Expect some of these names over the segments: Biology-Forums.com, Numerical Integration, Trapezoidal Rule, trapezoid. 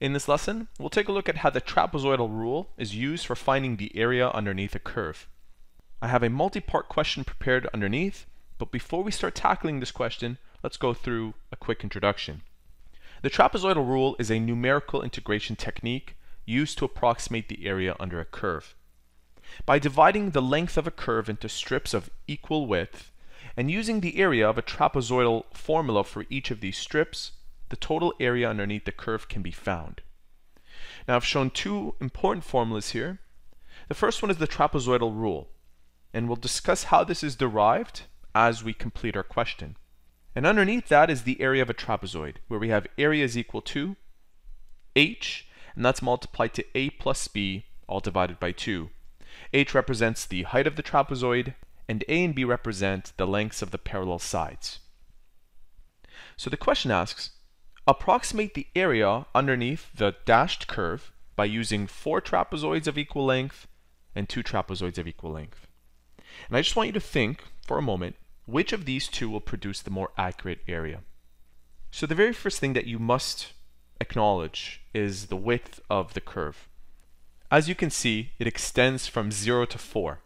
In this lesson, we'll take a look at how the trapezoidal rule is used for finding the area underneath a curve. I have a multi-part question prepared underneath, but before we start tackling this question, let's go through a quick introduction. The trapezoidal rule is a numerical integration technique used to approximate the area under a curve. By dividing the length of a curve into strips of equal width and using the area of a trapezoidal formula for each of these strips, the total area underneath the curve can be found. Now I've shown two important formulas here. The first one is the trapezoidal rule, and we'll discuss how this is derived as we complete our question. And underneath that is the area of a trapezoid, where we have area is equal to h, and that's multiplied to a plus b, all divided by 2. h represents the height of the trapezoid, and a and b represent the lengths of the parallel sides. So the question asks, approximate the area underneath the dashed curve by using 4 trapezoids of equal length and 2 trapezoids of equal length. And I just want you to think for a moment which of these two will produce the more accurate area. So the very first thing that you must acknowledge is the width of the curve. As you can see, it extends from 0 to 4.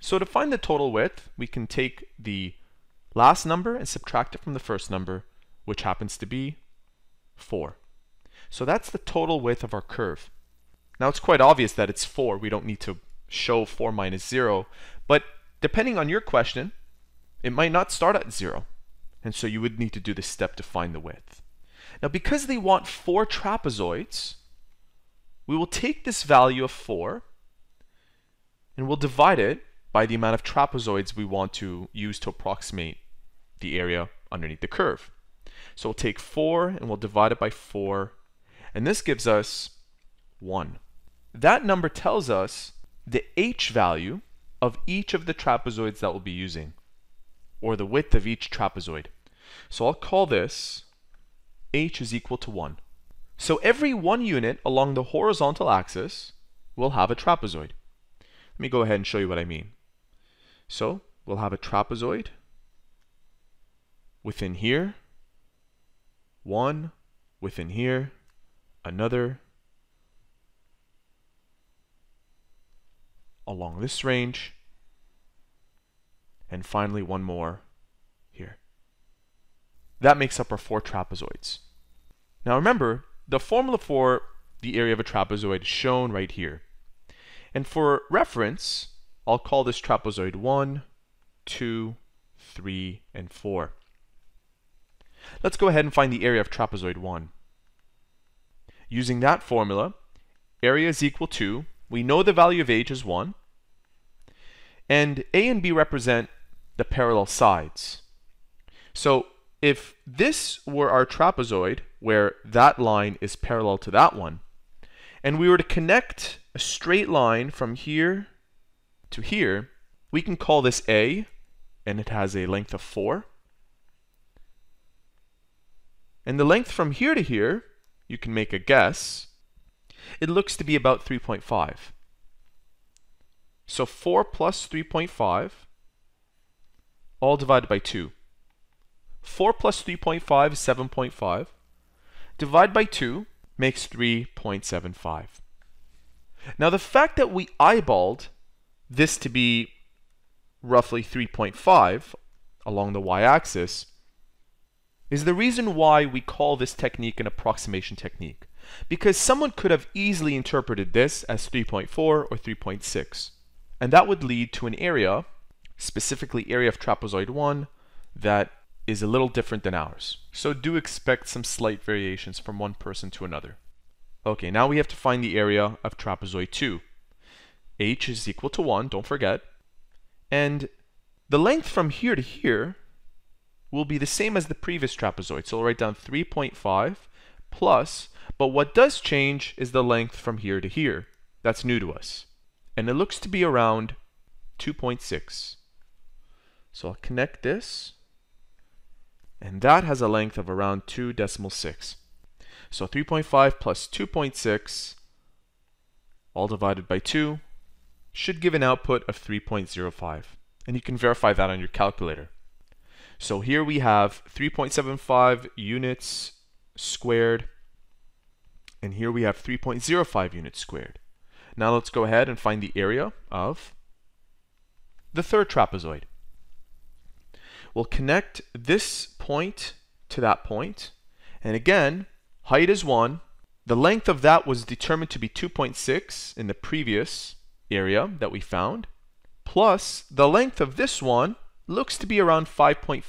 So to find the total width, we can take the last number and subtract it from the first number, which happens to be 4. So that's the total width of our curve. Now it's quite obvious that it's 4. We don't need to show 4 minus 0, but depending on your question, it might not start at 0, and so you would need to do this step to find the width. Now because they want 4 trapezoids, we will take this value of 4 and we'll divide it by the amount of trapezoids we want to use to approximate the area underneath the curve. So we'll take 4 and we'll divide it by 4, and this gives us 1. That number tells us the h value of each of the trapezoids that we'll be using, or the width of each trapezoid. So I'll call this h is equal to 1. So every 1 unit along the horizontal axis will have a trapezoid. Let me go ahead and show you what I mean. So we'll have a trapezoid within here, one within here, another along this range, and finally one more here. That makes up our 4 trapezoids. Now remember, the formula for the area of a trapezoid is shown right here. And for reference, I'll call this trapezoid 1, 2, 3, and 4. Let's go ahead and find the area of trapezoid 1. Using that formula, area is equal to, we know the value of h is 1, and a and b represent the parallel sides. So if this were our trapezoid, where that line is parallel to that one, and we were to connect a straight line from here to here, we can call this a, and it has a length of 4. And the length from here to here, you can make a guess, it looks to be about 3.5. So 4 plus 3.5, all divided by 2. 4 plus 3.5 is 7.5. Divide by 2 makes 3.75. Now the fact that we eyeballed this to be roughly 3.5 along the y-axis is the reason why we call this technique an approximation technique, because someone could have easily interpreted this as 3.4 or 3.6, and that would lead to an area, specifically area of trapezoid 1, that is a little different than ours. So do expect some slight variations from one person to another. Okay, now we have to find the area of trapezoid 2. H is equal to 1, don't forget, and the length from here to here will be the same as the previous trapezoid, so I'll write down 3.5 plus, but what does change is the length from here to here. That's new to us. And it looks to be around 2.6. So I'll connect this, and that has a length of around 2.6. So 3.5 plus 2.6, all divided by 2, should give an output of 3.05. And you can verify that on your calculator. So here we have 3.75 units squared And here we have 3.05 units squared. Now let's go ahead and find the area of the third trapezoid. We'll connect this point to that point. And again, height is 1. The length of that was determined to be 2.6 in the previous area that we found. Plus, the length of this one looks to be around 5.5.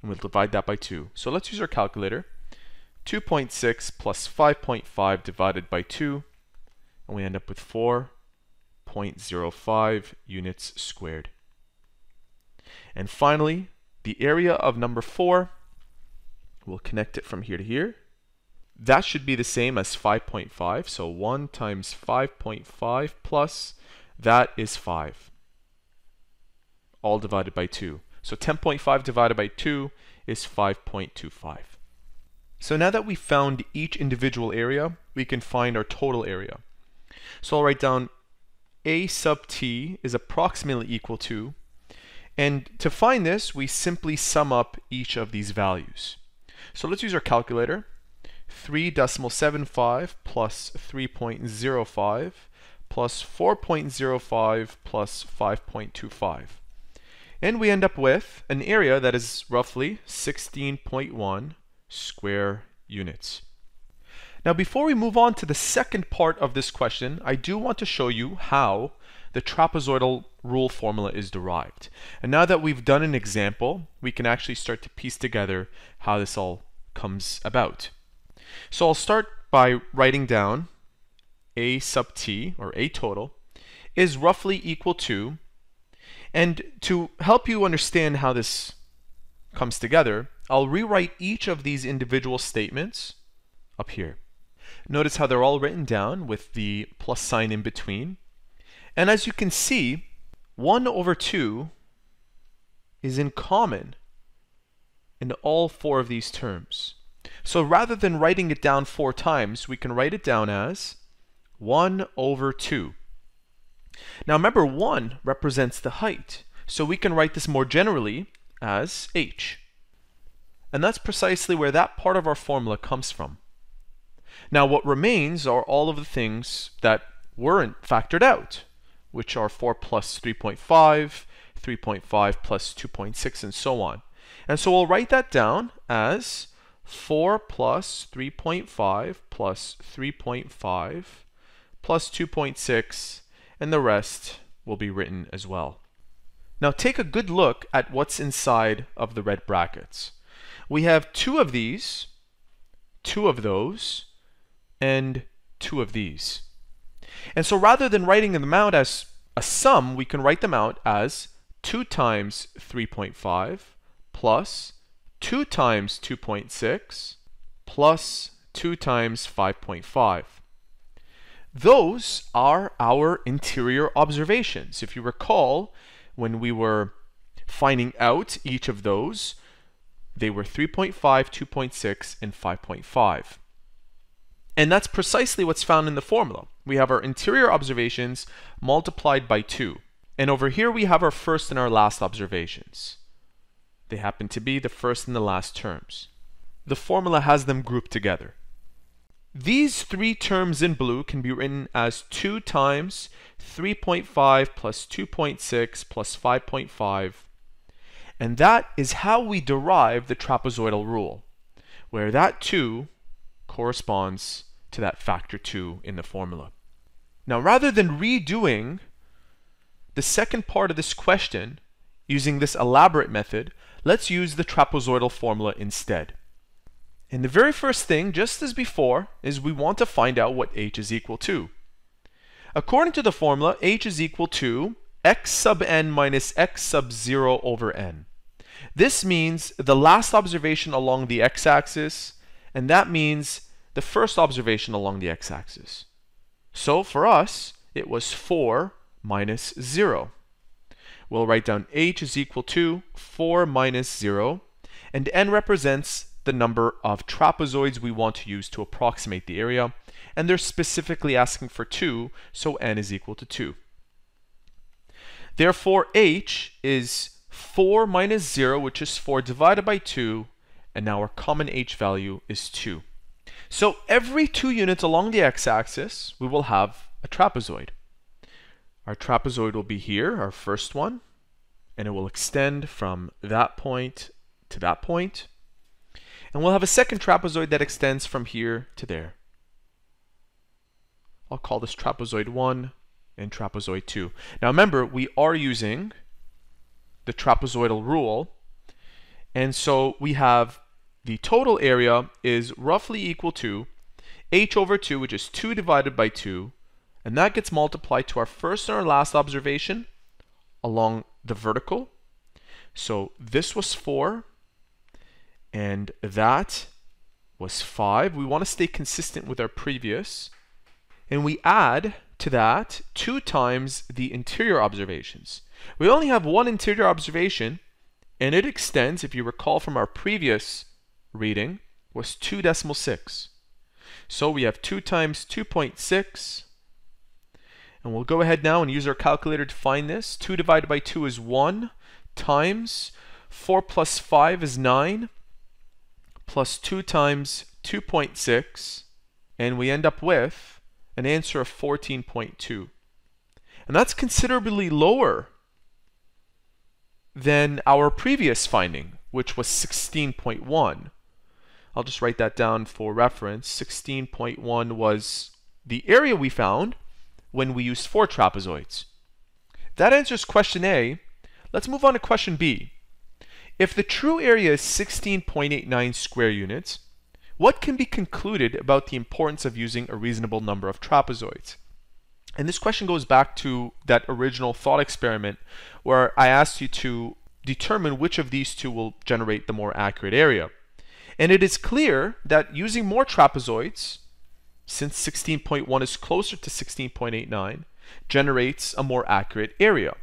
And we'll divide that by 2. So let's use our calculator. 2.6 plus 5.5 divided by 2. And we end up with 4.05 units squared. And finally, the area of number 4, we'll connect it from here to here. That should be the same as 5.5, so 1 times 5.5 plus, that is 5, all divided by 2. So 10.5 divided by 2 is 5.25. So now that we've found each individual area, we can find our total area. So I'll write down A sub t is approximately equal to, and to find this, we simply sum up each of these values. So let's use our calculator. 3.75 plus 3.05 plus 4.05 plus 5.25. And we end up with an area that is roughly 16.1 square units. Now before we move on to the second part of this question, I do want to show you how the trapezoidal rule formula is derived. And now that we've done an example, we can actually start to piece together how this all comes about. So I'll start by writing down A sub t, or A total, is roughly equal to, and to help you understand how this comes together, I'll rewrite each of these individual statements up here. Notice how they're all written down with the plus sign in between. And as you can see, 1 over 2 is in common in all 4 of these terms. So rather than writing it down 4 times, we can write it down as 1 over 2. Now remember, 1 represents the height, so we can write this more generally as h. And that's precisely where that part of our formula comes from. Now what remains are all of the things that weren't factored out, which are 4 plus 3.5, 3.5 plus 2.6, and so on. And so we'll write that down as 4 plus 3.5 plus 3.5 plus 2.6, and the rest will be written as well. Now take a good look at what's inside of the red brackets. We have 2 of these, 2 of those, and 2 of these. And so rather than writing them out as a sum, we can write them out as 2 times 3.5 plus 2 times 2.6 plus 2 times 5.5. Those are our interior observations. If you recall, when we were finding out each of those, they were 3.5, 2.6, and 5.5. And that's precisely what's found in the formula. We have our interior observations multiplied by 2. And over here we have our first and our last observations. They happen to be the first and the last terms. The formula has them grouped together. These 3 terms in blue can be written as 2 times 3.5 plus 2.6 plus 5.5. And that is how we derive the trapezoidal rule, where that 2 corresponds to that factor 2 in the formula. Now rather than redoing the second part of this question using this elaborate method, let's use the trapezoidal formula instead. And the very first thing, just as before, is we want to find out what h is equal to. According to the formula, h is equal to x sub n minus x sub 0 over n. This means the last observation along the x-axis, and that means the first observation along the x-axis. So for us, it was 4 minus 0. We'll write down h is equal to 4 minus 0, and n represents the number of trapezoids we want to use to approximate the area, and they're specifically asking for 2, so n is equal to 2. Therefore h is 4 minus 0, which is 4 divided by 2, and now our common h value is 2. So every 2 units along the x-axis, we will have a trapezoid. Our trapezoid will be here, our first one, and it will extend from that point to that point. And we'll have a second trapezoid that extends from here to there. I'll call this trapezoid 1 and trapezoid 2. Now remember, we are using the trapezoidal rule, and so we have the total area is roughly equal to h over 2, which is 2 divided by 2, and that gets multiplied to our first and our last observation along the vertical. So this was 4, and that was 5. We want to stay consistent with our previous. And we add to that 2 times the interior observations. We only have one interior observation, and it extends, if you recall from our previous reading, was 2.6. So we have 2 times 2.6. And we'll go ahead now and use our calculator to find this. 2 divided by 2 is 1 times 4 plus 5 is 9 plus 2 times 2.6. And we end up with an answer of 14.2. And that's considerably lower than our previous finding, which was 16.1. I'll just write that down for reference. 16.1 was the area we found when we used 4 trapezoids. That answers question A. Let's move on to question B. If the true area is 16.89 square units, what can be concluded about the importance of using a reasonable number of trapezoids? And this question goes back to that original thought experiment where I asked you to determine which of these two will generate the more accurate area. And it is clear that using more trapezoids, since 16.1 is closer to 16.89, generates a more accurate area.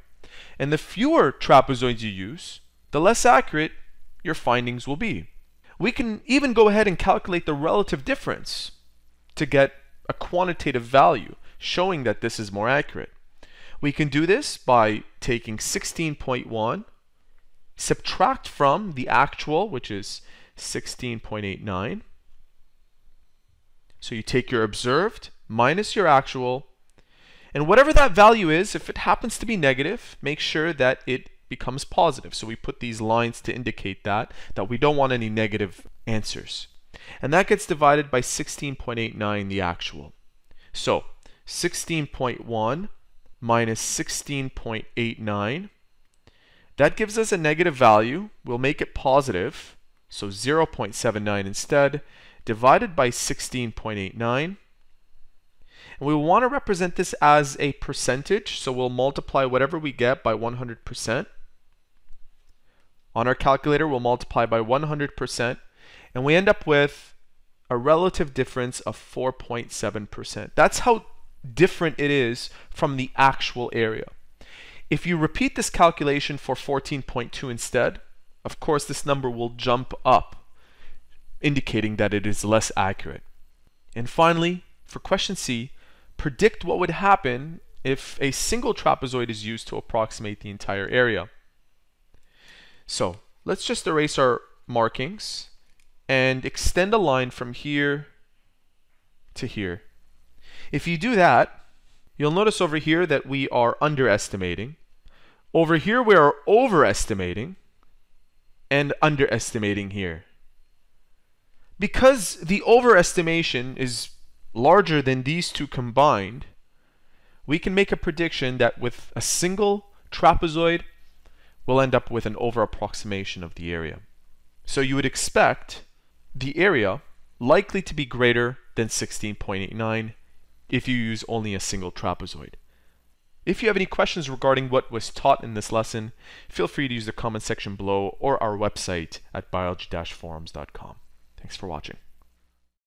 And the fewer trapezoids you use, the less accurate your findings will be. We can even go ahead and calculate the relative difference to get a quantitative value showing that this is more accurate. We can do this by taking 16.1, subtract from the actual, which is 16.89. So you take your observed minus your actual, and whatever that value is, if it happens to be negative, make sure that it becomes positive. So we put these lines to indicate that we don't want any negative answers. And that gets divided by 16.89, the actual. So 16.1 minus 16.89, that gives us a negative value. We'll make it positive, so 0.79 instead, divided by 16.89. And we want to represent this as a percentage, so we'll multiply whatever we get by 100%. On our calculator, we'll multiply by 100%, and we end up with a relative difference of 4.7%. That's how different it is from the actual area. If you repeat this calculation for 14.2 instead, of course this number will jump up, indicating that it is less accurate. And finally, for question C, predict what would happen if a single trapezoid is used to approximate the entire area. So let's just erase our markings and extend a line from here to here. If you do that, you'll notice over here that we are underestimating. Over here we are overestimating and underestimating here. Because the overestimation is larger than these two combined, we can make a prediction that with a single trapezoid, we'll end up with an overapproximation of the area. So you would expect the area likely to be greater than 16.89 if you use only a single trapezoid. If you have any questions regarding what was taught in this lesson, feel free to use the comment section below or our website at biology-forums.com. Thanks for watching.